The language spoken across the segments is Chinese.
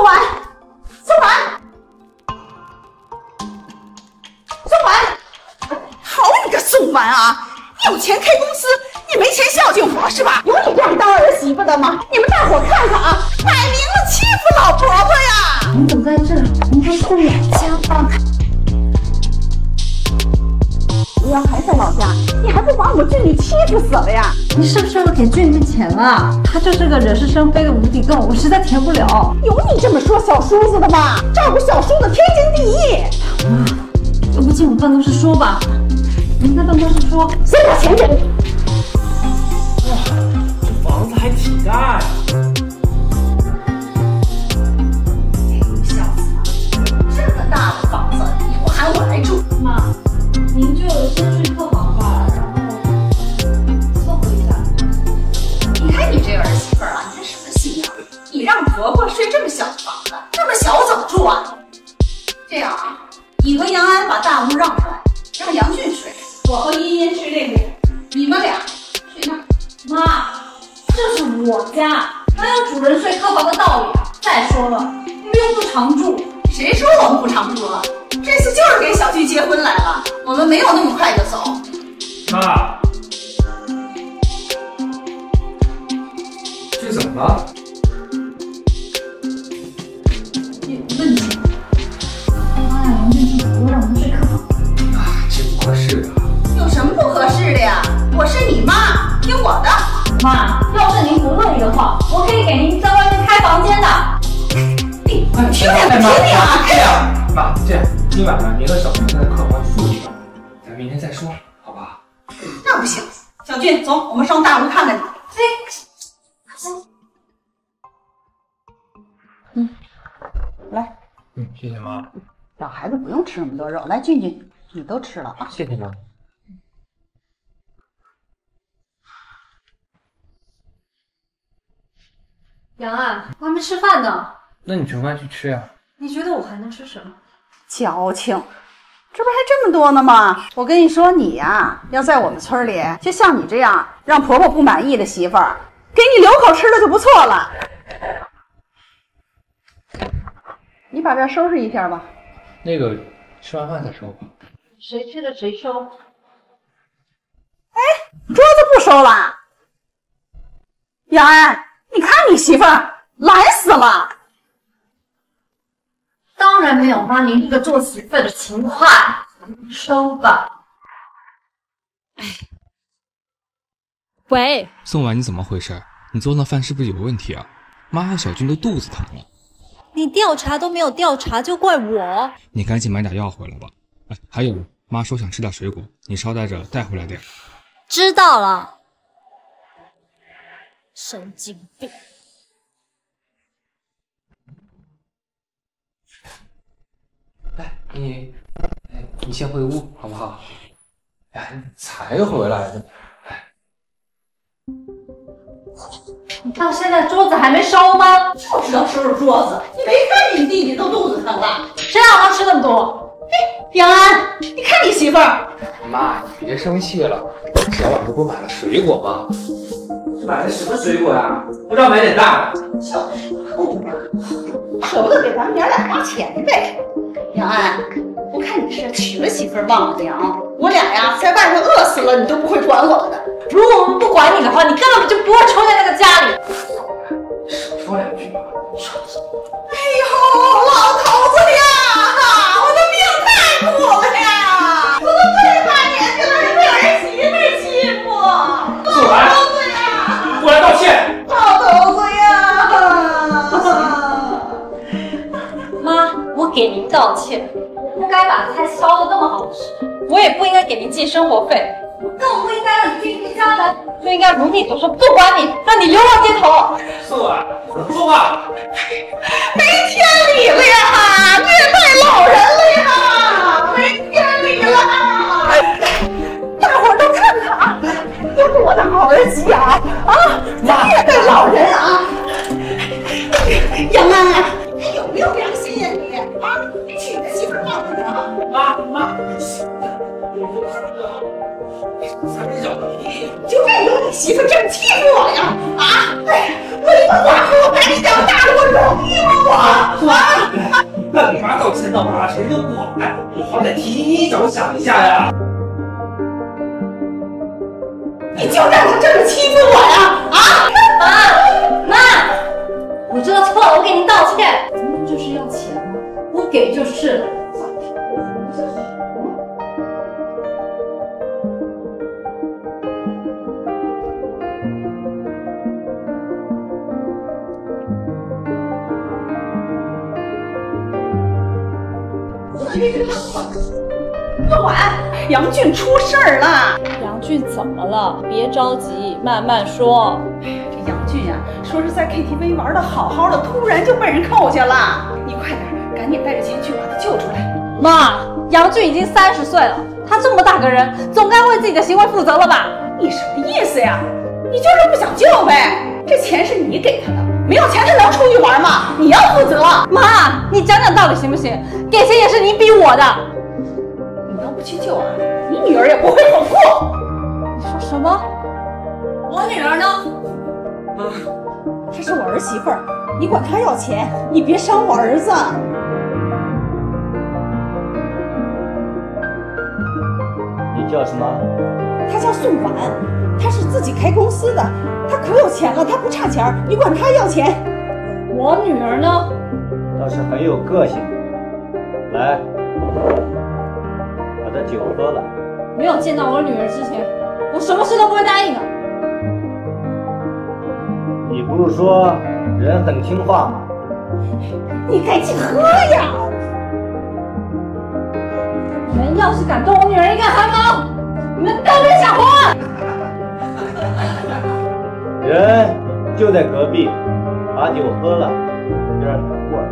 宋婉，宋婉，宋婉，好你个宋婉啊！你有钱开公司，你没钱孝敬我是吧？有你这样当儿媳妇的吗？你们大伙看看啊，摆明了欺负老婆婆呀！你怎么在这儿？你还护眼睛啊？我要还在老家，你还不把我俊俊欺负死了呀？你是不是给俊俊钱了？他就是个惹是生非的无底洞，我实在填不了。有你这么说小叔子的吗？照顾小叔子天经地义。妈，要不进我办公室说吧？您在办公室说，先把钱给你。哇，这房子还挺大呀！哎，你笑死了！这么大的房子，你不喊我来住？妈。 您就先去客房吧，然后凑合一下。你看你这儿媳妇啊，你这什么信仰？你让婆婆睡这么小的房子，这么小怎么住啊？这样啊，你和杨安把大屋让出来，让杨俊睡，我和茵茵睡这屋，你们俩睡那儿。妈，这是我家，哪有主人睡客房的道理啊？再说了，你们又不常住，谁说我们不常住了？ 这次就是给小区结婚来了，我们没有那么快就走。妈，这怎么了？有问题。妈呀，杨俊俊，我让我们睡客房。啊，这不合适啊。有什么不合适的呀？我是你妈，听我的。妈，要是您不乐意的话，我可以给您在外面开房间的。你听听，听听啊，这样。 妈，这样，今晚呢，您和小俊在客房住一晚，咱明天再说，好吧？那不行，小俊，走，我们上大屋看看去。哎，来，谢谢妈。小孩子不用吃那么多肉，来，俊俊，你都吃了啊？谢谢妈。杨啊，我还没吃饭呢。那你赶快去吃呀。 你觉得我还能吃什么？矫情，这不还这么多呢吗？我跟你说，你呀，要在我们村里，就像你这样让婆婆不满意的媳妇儿，给你留口吃的就不错了。你把这收拾一下吧。那个，吃完饭再收吧。谁吃的谁收。哎，桌子不收了。杨安，你看你媳妇儿懒死了。 当然没有妈，您这个做媳妇的勤快，收吧。哎，喂，宋婉，你怎么回事？你做那饭是不是有问题啊？妈和小军都肚子疼了。你调查都没有调查，就怪我？你赶紧买点药回来吧。哎，还有，妈说想吃点水果，你捎带着带回来点。知道了。神经病。 你先回屋好不好？哎，你才回来呢！哎，你到现在桌子还没收吗？就知道收拾桌子，你没看见你弟弟都肚子疼了？谁让他吃那么多？哎，杨安，你看你媳妇儿！妈，你别生气了，小婉这不买了水果吗？买的什么水果呀？不知道买点大的。小姑娘，舍不得给咱们娘俩花钱呗。 杨安，我看你是娶了媳妇忘了娘，我俩呀在外头饿死了，你都不会管我的。如果我们不管你的话，你根本就不会出现在那个家里。说两句吧。哎呦，老头子呀，我的命太苦了呀！我都快把年纪了，还被儿媳妇欺负。老头子呀，过来道歉。老头子呀，妈。 我给您道歉，我不该把菜烧的那么好吃，我也不应该给您寄生活费，我更不应该让你进这家门，就应该如你所说，不管你，让你流浪街头。宋婉，说话，没天理了呀！你也太老人了呀！没天理了！大伙都看看啊，这是我的好儿媳啊！啊，你也太老人啊！杨安，你有没有良心呀？ 啊！你娶个媳妇忘了娘，妈，我就怨有你媳妇这么欺负我呀！啊！哎，我一个寡妇把你养大了，我容易吗？着想一下呀！你就让你这么欺负我呀！啊！妈，我知道错了，我给您道歉。咱们这是要钱吗？我给就是了。 不管，杨俊出事儿了。杨俊怎么了？别着急，慢慢说。这杨俊呀，说是在 KTV 玩的好好的，突然就被人扣下了。你快点，赶紧带着钱去把他救出来。妈，杨俊已经30岁了，他这么大个人，总该为自己的行为负责了吧？你什么意思呀？你就是不想救呗？这钱是你给他的。 没有钱他能出去玩吗？你要负责！妈，你讲讲道理行不行？给钱也是你逼我的，你要不去救啊，你女儿也不会好过。你说什么？我女儿呢？妈，她是我儿媳妇儿，你管她要钱，你别伤我儿子。 你叫什么？他叫宋婉，他是自己开公司的，他可有钱了，他不差钱，你管他要钱？我女儿呢？倒是很有个性。来，把这酒喝了。没有见到我女儿之前，我什么事都不会答应的。你不是说人很听话吗？你赶紧喝呀！ 你们要是敢动我女儿一根汗毛，你们都别想活！人就在隔壁，把酒喝了，就让你们过去。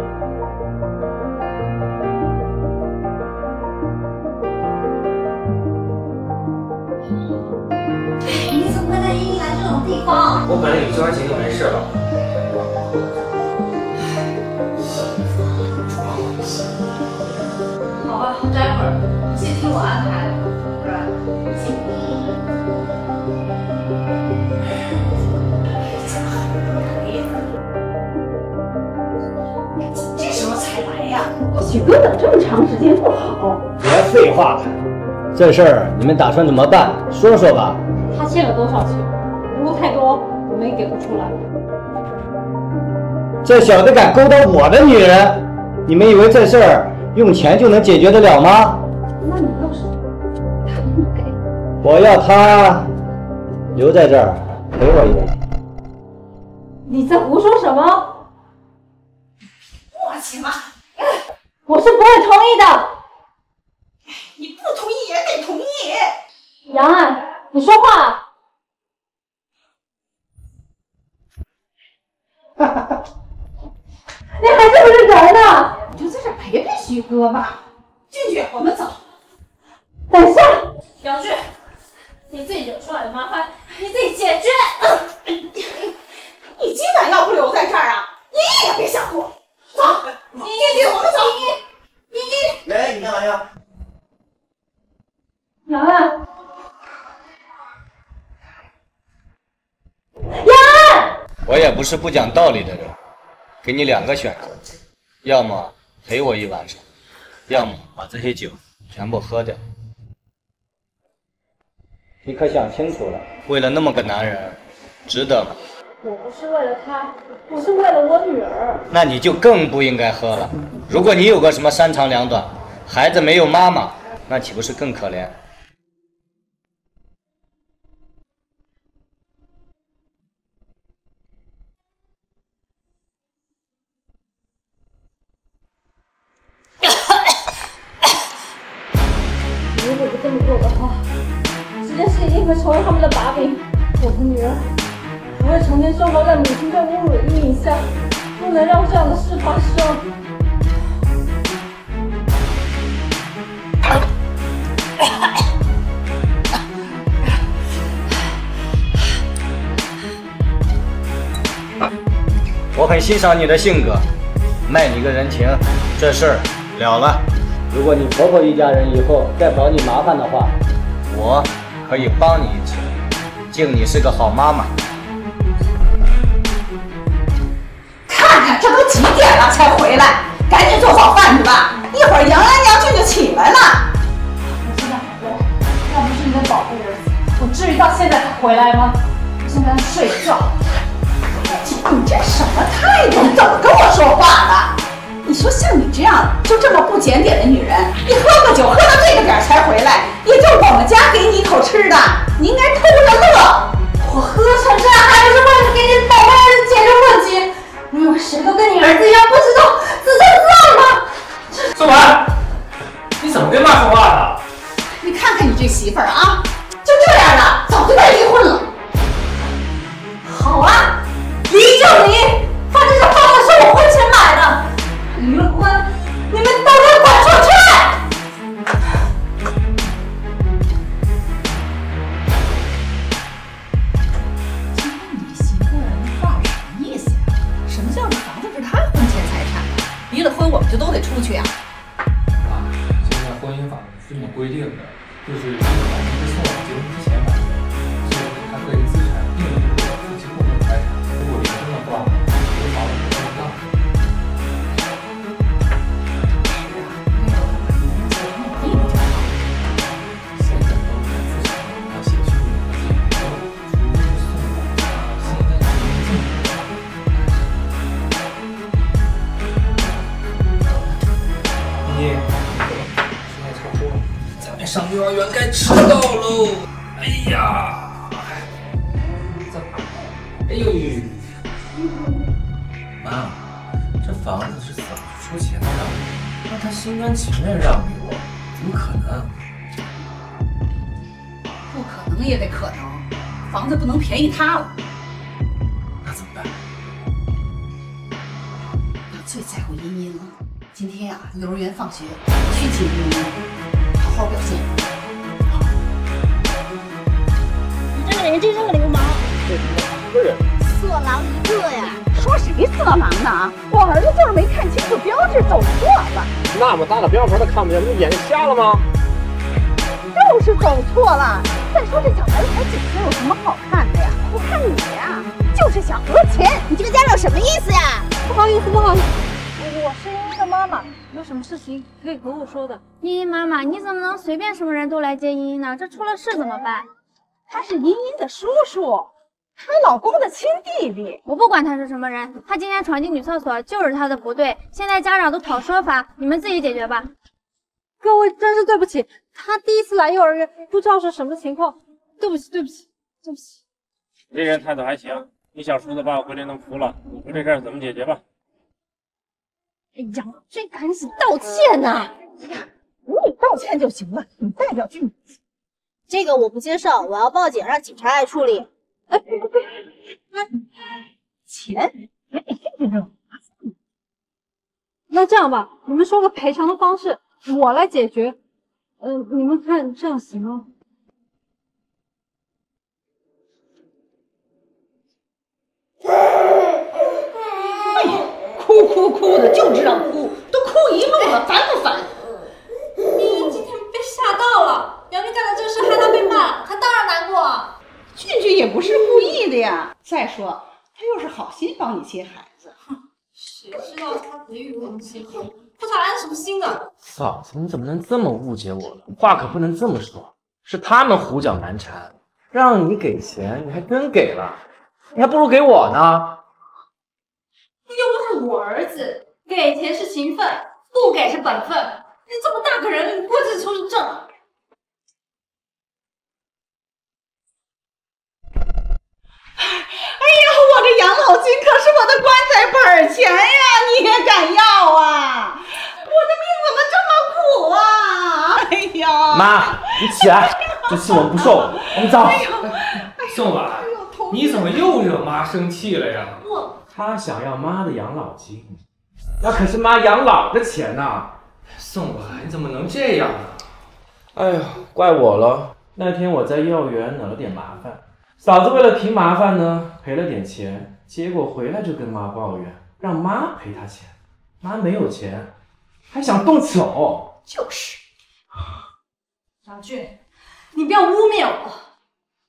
你怎么会带依依来这种地方？我本来以为交完钱就没事了。 待会儿记得听我安排，不然这时候才来呀？许哥等这么长时间不好。别废话了，这事儿你们打算怎么办？说说吧。他欠了多少钱？如果太多，我们也给不出来。这小子敢勾搭我的女人，你们以为这事儿？ 用钱就能解决得了吗？那你要什么？我要他留在这儿陪我一晚。你在胡说什么？默契吗？我是不会同意的。你不同意也得同意。杨安，你说话。哈哈哈！你还是不是人呢？ 你就在这陪陪徐哥吧，俊俊，我们走。等一下，杨俊，你自己惹出来的麻烦你自己解决。你今晚要不留在这儿啊，你也别想过。走，俊俊，我们走。依依，哎，你干嘛呀？杨安，杨安，我也不是不讲道理的人，给你两个选择，要么。 陪我一晚上，要么把这些酒全部喝掉。你可想清楚了？为了那么个男人，值得吗？我不是为了他，我是为了我女儿。那你就更不应该喝了。如果你有个什么三长两短，孩子没有妈妈，那岂不是更可怜？会成为他们的把柄。我的女儿不会成天受到在母亲被侮辱的阴影下，不能让这样的事发生。我很欣赏你的性格，卖你个人情，这事儿了了。如果你婆婆一家人以后再找你麻烦的话，我。 可以帮你一次，敬你是个好妈妈。看看，这都几点了才回来？赶紧做早饭去吧，一会儿杨安、杨俊就起来了。就这么不检点的女人，你喝个酒喝到这个点才回来，也就我们家给你一口吃的，你应该偷着乐。我喝成这样还是为了给你宝贝儿子解决问题？嗯，谁都跟你儿子一样不知道自知自爱吗？宋文，你怎么跟妈说话呢？你看看你这媳妇儿啊，就这样了，早就该离婚了。好啊，离就离。 反正这房子是我花钱买的，离了婚，你们都给我滚出去！今天你媳妇儿那话是什么意思呀？什么叫这房子是她婚前财产？离了婚我们就都得出去呀？啊，现在婚姻法是这么规定的，就是这个房子是送往结婚之前买的，所以它对资产定义为夫妻共同财产。如果离婚的话， 上幼儿园该迟到喽！哎呀，哎呦，妈，这房子是怎么出钱的？让他心甘情愿让给我，怎么可能？不可能也得可能，房子不能便宜他了。那怎么办？他最在乎茵茵了。今天呀，幼儿园放学去接茵茵。 好表现！你这个人真是个流氓！这是一个人，色狼一个呀！说谁色狼呢？我儿子就是没看清楚标志，走错了。那么大的标牌他看不见，不眼睛瞎了吗？就是走错了。再说这小孩子才几岁，有什么好看的呀？我看你呀，就是想讹钱。你这个家长什么意思呀？不好意思，不好意思，我是茵茵的妈妈。 有什么事情可以和我说的？茵茵妈妈，你怎么能随便什么人都来接茵茵呢？这出了事怎么办？他是茵茵的叔叔，她老公的亲弟弟。我不管他是什么人，他今天闯进女厕所就是他的不对。现在家长都讨说法，你们自己解决吧。各位真是对不起，他第一次来幼儿园，不知道是什么情况，对不起，对不起，对不起。为人态度还行，你小叔子把我回来弄哭了。你说这事儿怎么解决吧？ 哎呀，真赶紧道歉呐、啊！哎呀，你道歉就行了，你代表去，这个我不接受，我要报警，让警察来处理。哎，别别别，钱，哎，这种麻烦。那这样吧，你们说个赔偿的方式，我来解决。你们看这样行吗？哎呀！ 哭哭哭的，就知道哭，都哭一路了，烦不烦？茵茵今天被吓到了，苗苗干的这事害她被骂，她当然难过。俊俊也不是故意的呀，再说他又是好心帮你接孩子，谁知道他给予我们心疼，不知道安什么心的。嫂子，你怎么能这么误解我呢？话可不能这么说，是他们胡搅蛮缠，让你给钱，你还真给了，你还不如给我呢。 又不是我儿子，给钱是情分，不给是本分。你这么大个人，你过去从什么？哎呀，我这养老金可是我的棺材本钱呀，你也敢要啊？我的命怎么这么苦啊？哎呀！妈，你起来，这气我不受，我们走。哎呦，宋婉，你怎么又惹妈生气了呀？我。 他想要妈的养老金，那可是妈养老的钱呐、啊！宋婉，你怎么能这样呢、啊？哎呀，怪我了。那天我在幼儿园惹了点麻烦，嫂子为了平麻烦呢，赔了点钱，结果回来就跟妈抱怨，让妈赔她钱。妈没有钱，还想动手。就是，杨俊，你不要污蔑我。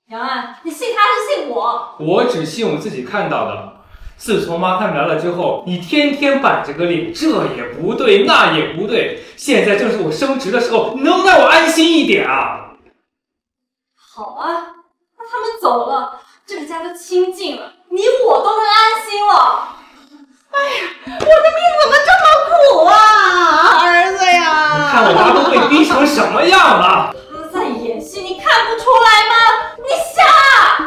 杨安，你信他还是信我？我只信我自己看到的。 自从妈他们来了之后，你天天板着个脸，这也不对，那也不对。现在正是我升职的时候，你能让我安心一点啊？好啊，那他们走了，这个家就清静了，你我都能安心了。哎呀，我的命怎么这么苦啊！样了。他在演戏，你看不出来吗？你瞎啊！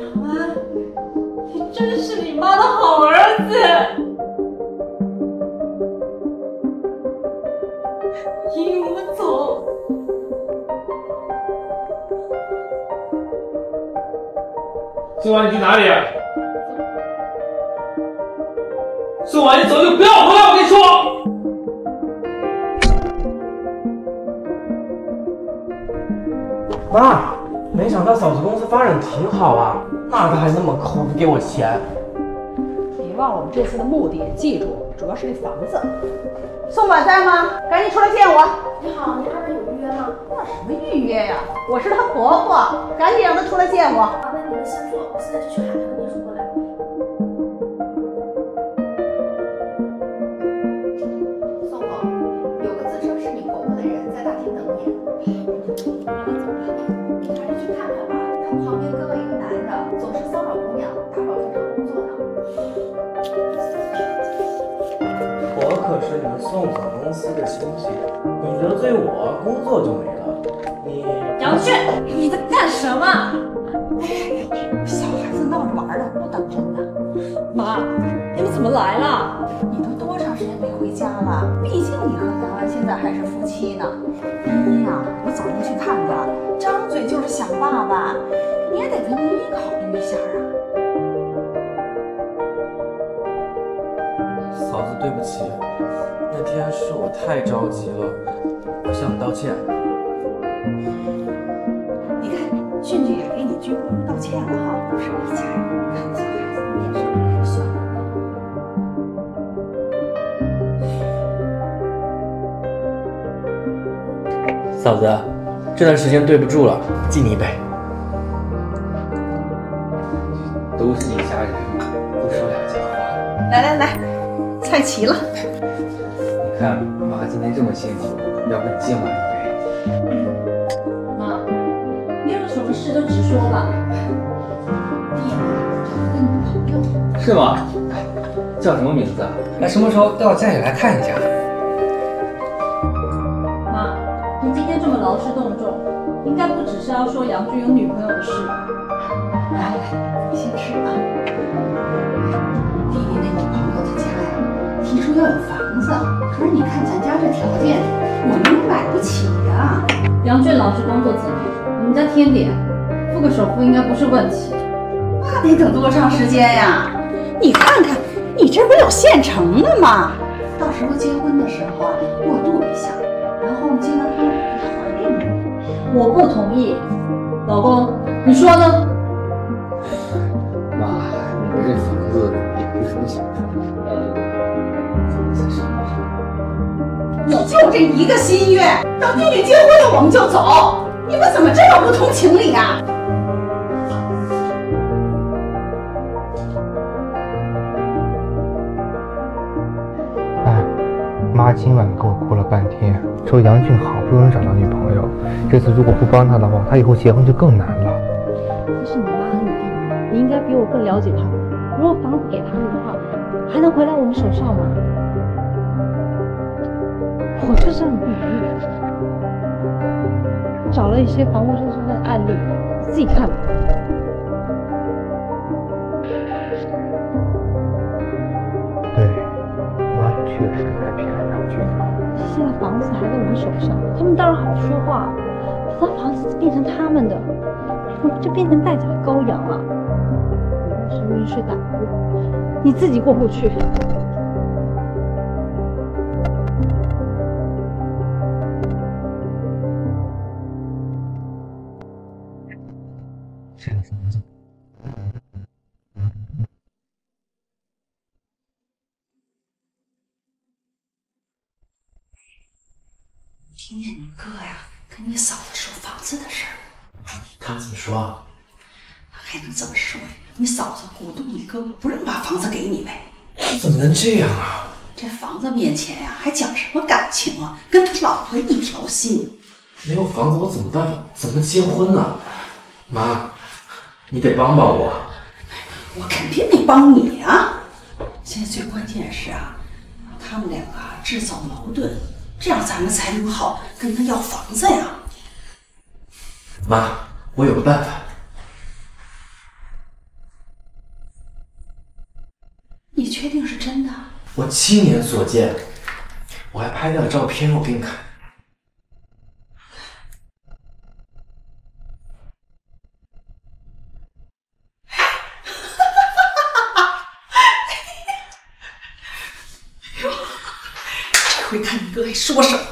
杨安，你真是你妈的好儿子。 引我走！宋婉，你去哪里？宋婉，你走就不要回来，我跟你说。 妈，没想到嫂子公司发展挺好啊，那他还那么抠不给我钱。别忘了我们这次的目的，记住，主要是那房子。 宋婉在吗？赶紧出来见我！你好，您二位有预约吗？那什么预约呀？我是她婆婆，赶紧让她出来见我。好，那你们先坐，我现在就去喊她的秘书过来。宋总，有个自称是你婆婆的人在大厅等你。你们走吧，你还是去看看吧。她旁边跟了一个男的，总是骚扰姑娘，打扰正常工作呢。 我可是你们宋总公司的亲戚，你得罪我，工作就没了。你杨俊，你在干什么？小孩子闹着玩的，不等着呢。妈，你们怎么来了？你都多长时间没回家了？毕竟你和杨安现在还是夫妻呢。依依呀，我早就去看他，张嘴就是想爸爸，你也得跟依依考虑一下啊。 嫂子，对不起，那天是我太着急了，我向你道歉。你看，俊俊也给你鞠躬道歉了哈，都是一家人，看小孩子面上还是算了。嫂子，这段时间对不住了，敬你一杯。都是一家人，不说两家话。来来来。 太齐了，你看妈今天这么辛苦，要不你敬我一杯？妈，你有什么事就直说吧。弟弟，这是你朋友。是吗？叫什么名字啊？那什么时候到家里来看一下？妈，你今天这么劳师动众，应该不只是要说杨俊有女朋友的事吧？来来，你先吃啊。弟弟那女朋友的家。 提出要有房子，可是你看咱家这条件，我们买不起呀。杨俊老是工作自律，我们家天点，付个首付应该不是问题。那得等多长时间呀？你看看，你这不有现成的吗？到时候结婚的时候啊，过渡一下，然后我们结完婚他还给你。我不同意，老公，你说呢？妈，你们这房子有什么想法？ 你就这一个心愿，等弟弟结婚了我们就走，你们怎么这么不通情理啊？哎，妈今晚跟我哭了半天，说杨俊好不容易找到女朋友，这次如果不帮他的话，他以后结婚就更难了。这是你妈和你弟，你应该比我更了解他。如果房子给他们的话，还能回到我们手上吗？ 我就是很不满意，找了一些房屋中的案例，自己看吧。对，妈确实在骗杨俊了。现在房子还在我们手上，他们当然好说话。等到房子变成他们的，我们就变成代价的羔羊了。我用温水打工，你自己过不去。 听见你哥呀跟你嫂子说房子的事儿，他怎么说？他还能怎么说呀？你嫂子鼓动你哥不让把房子给你呗？怎么能这样啊？这房子面前呀，还讲什么感情啊？跟他老婆一条心。没有房子我怎么结婚呢？妈，你得帮帮我。我肯定得帮你啊！现在最关键是啊，他们两个制造矛盾，这样咱们才能好跟他要房子呀。妈，我有个办法。 你确定是真的？我7年所见，我还拍到了照片，我给你看。哎呦，这回看你哥还说什么？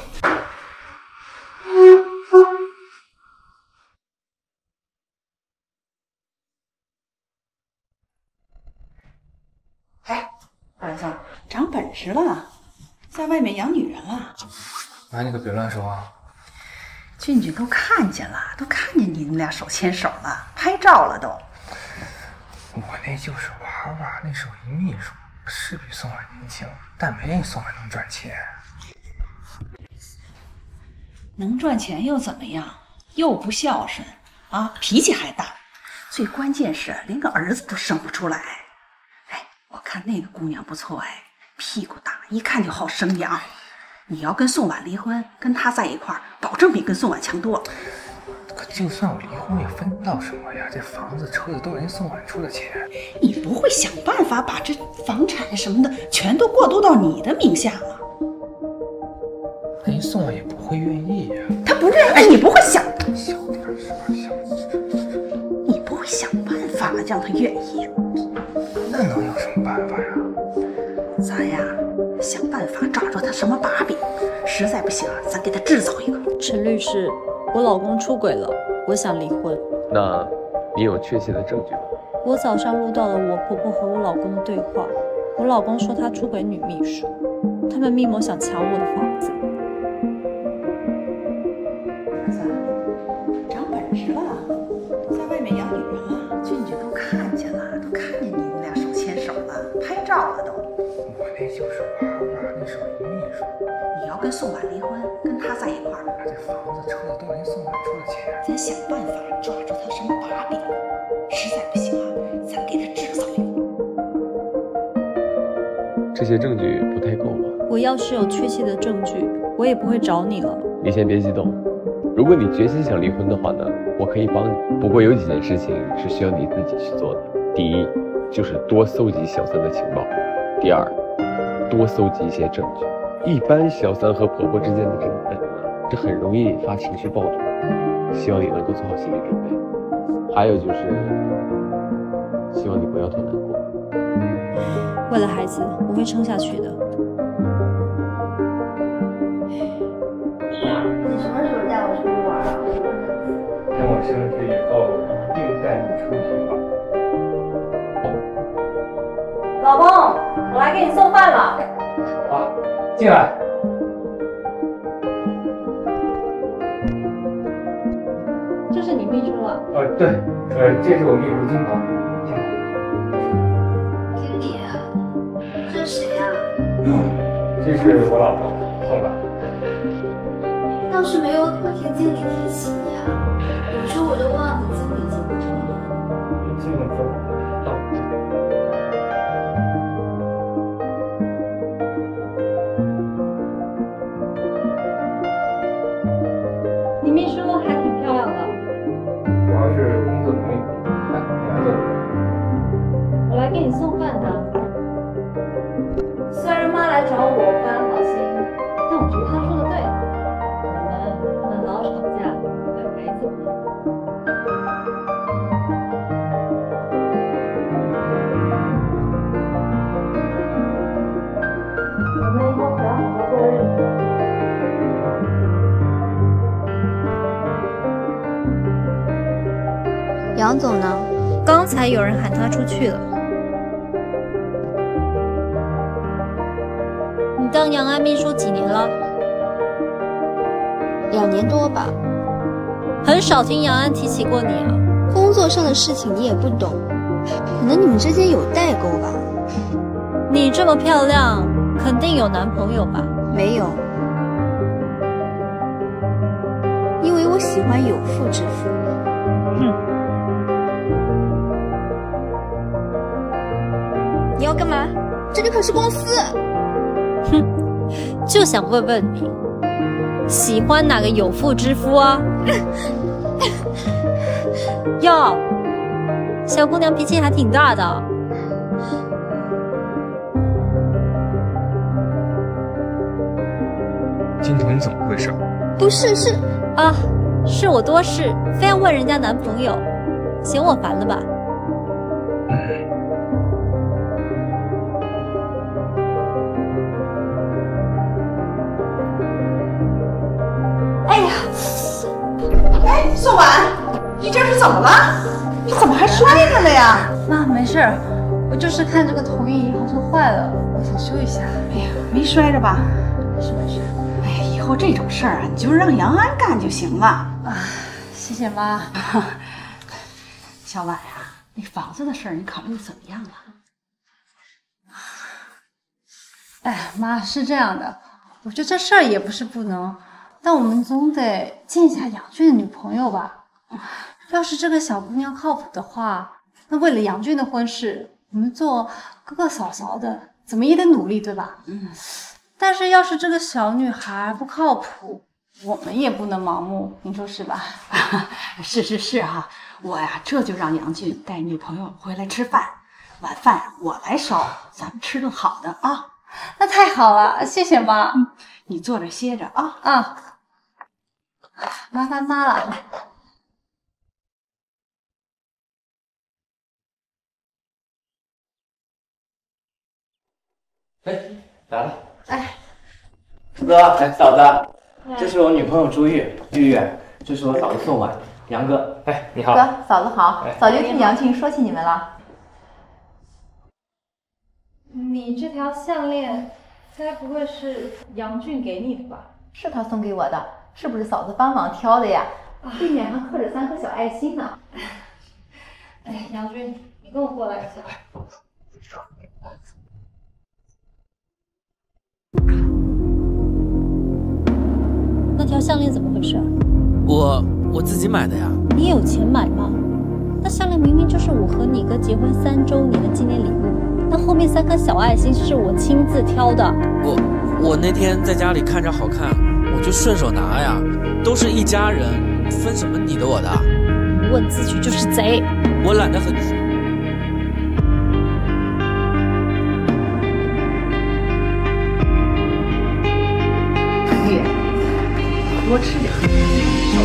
是吧，在外面养女人了。妈，你可别乱说啊！俊俊都看见了，都看见你们俩手牵手了，拍照了都。我那就是玩玩，那手艺秘术是比宋婉年轻，但没你宋婉能赚钱。能赚钱又怎么样？又不孝顺啊，脾气还大。最关键是连个儿子都生不出来。哎，我看那个姑娘不错哎。 屁股大，一看就好生养。你要跟宋婉离婚，跟他在一块儿，保证比跟宋婉强多了。可就算我离婚也分不到什么呀，这房子、车子都是人宋婉出的钱。你不会想办法把这房产什么的全都过渡到你的名下吗？那人宋婉也不会愿意呀。他不认，哎，你不会想，小点声，你不会想办法让他愿意。那能有什么办法呀？ 咱呀，想办法抓住他什么把柄，实在不行，咱给他制造一个。陈律师，我老公出轨了，我想离婚。那，你有确切的证据吗？我早上录到了我婆婆和我老公的对话，我老公说他出轨女秘书，他们密谋想抢我的房子。儿子，长本事了，在外面养女人了，俊俊都看见了，都看见你们俩手牵手了，拍照了都。 那就是玩玩，那是我秘书。你要跟宋婉离婚，跟他在一块儿，这房子、车子都是人宋婉出的钱。咱想办法抓住他什么把柄，实在不行啊，咱给他制造一个。这些证据不太够吧？我要是有确切的证据，我也不会找你了。你先别激动，如果你决心想离婚的话呢，我可以帮你。不过有几件事情是需要你自己去做的。第一，就是多搜集小三的情报；第二， 多搜集一些证据，一般小三和婆婆之间的争论，这很容易引发情绪暴动，希望你能够做好心理准备。还有就是，希望你不要太难过。为了孩子，我会撑下去的。你什么时候带我出去玩啊？等我升学以后，一定带你出去玩。老公。 我来给你送饭了。好，进来。这是你秘书啊？对，这是我秘书金鹏。进来。经理，这是谁呀？这是我老婆宋婉。要是没有我听经理提起你啊，有时候我就忘记经理怎么了。经理怎么？ 杨总呢？刚才有人喊他出去了。你当杨安秘书几年了？2年多吧。很少听杨安提起过你啊。工作上的事情你也不懂，可能你们之间有代沟吧。你这么漂亮，肯定有男朋友吧？没有，因为我喜欢有妇之夫。嗯。这里可是公司。哼，就想问问你，喜欢哪个有妇之夫啊？哟，小姑娘脾气还挺大的。今天你怎么回事？不是，是啊，是我多事，非要问人家男朋友，嫌我烦了吧？ 宋婉，你这是怎么了？你怎么还摔着了呀？妈，没事，我就是看这个投影仪好像坏了，我想修一下。哎呀，没摔着吧？没事没事。哎呀，以后这种事儿啊，你就让杨安干就行了。啊，谢谢妈。小婉啊，那房子的事儿你考虑怎么样了？哎，妈是这样的，我觉得这事儿也不是不能。 但我们总得见一下杨俊的女朋友吧。要是这个小姑娘靠谱的话，那为了杨俊的婚事，我们做哥哥嫂嫂的，怎么也得努力，对吧？嗯。但是要是这个小女孩不靠谱，我们也不能盲目，您说是吧？是是是哈、啊，我呀这就让杨俊带女朋友回来吃饭，晚饭我来烧，咱们吃顿好的啊。那太好了，谢谢妈。嗯、你坐着歇着啊啊。 麻烦妈了。哎，来了。哎，哥，哎，嫂子，这是我女朋友朱玉，玉玉，这是我嫂子宋婉，杨哥，哎，你好。哥，嫂子好，早就听杨俊说起你们了。你这条项链，该不会是杨俊给你的吧？是他送给我的。 是不是嫂子帮忙挑的呀？背面还刻着3颗小爱心呢。哎，杨军，你跟我过来一下。那条项链怎么回事？我自己买的呀。你有钱买吗？那项链明明就是我和你哥结婚3周年的纪念礼物，那后面3颗小爱心是我亲自挑的。我那天在家里看着好看。 我就顺手拿呀，都是一家人，分什么你的我的？不问自己就是贼。我懒得很。月，多吃点，少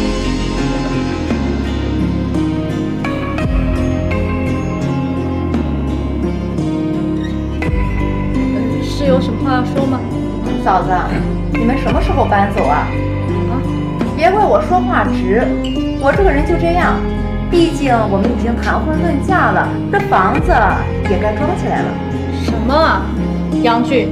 吃点。是有什么话要说吗？嫂子。 你们什么时候搬走啊？啊！别怪我说话直，我这个人就这样。毕竟我们已经谈婚论嫁了，这房子也该装起来了。什么？杨俊，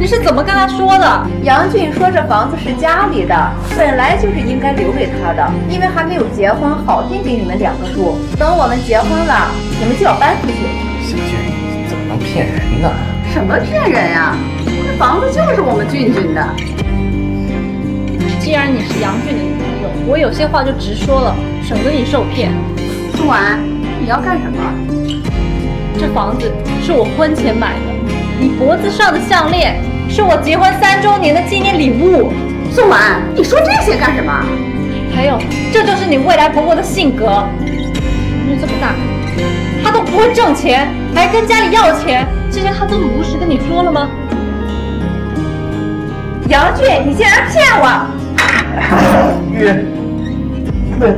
你是怎么跟他说的？杨俊说这房子是家里的，本来就是应该留给他的，因为还没有结婚，好心给你们两个住。等我们结婚了，你们就要搬出去。小俊，你怎么能骗人呢？什么骗人呀？ 房子就是我们俊俊的。既然你是杨俊的女朋友，我有些话就直说了，省得你受骗。宋婉，你要干什么？这房子是我婚前买的，你脖子上的项链是我结婚3周年的纪念礼物。宋婉，你说这些干什么？还有，这就是你未来婆婆的性格。你这么大，她都不会挣钱，还跟家里要钱，这些她都如实跟你说了吗？ 杨俊，你竟然骗我！月，对。